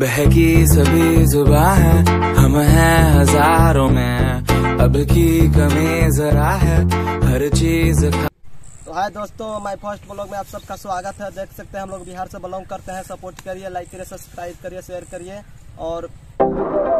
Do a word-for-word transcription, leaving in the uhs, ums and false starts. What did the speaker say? बहकी सभी जुबां है, हम हैं हजारों में, अब की कमी जरा है हर चीज। तो हाय दोस्तों, माय फर्स्ट ब्लॉग में आप सबका स्वागत है। देख सकते हैं हम लोग बिहार से बिलोंग करते हैं, सपोर्ट करिए, लाइक करिए, सब्सक्राइब करिए, शेयर करिए और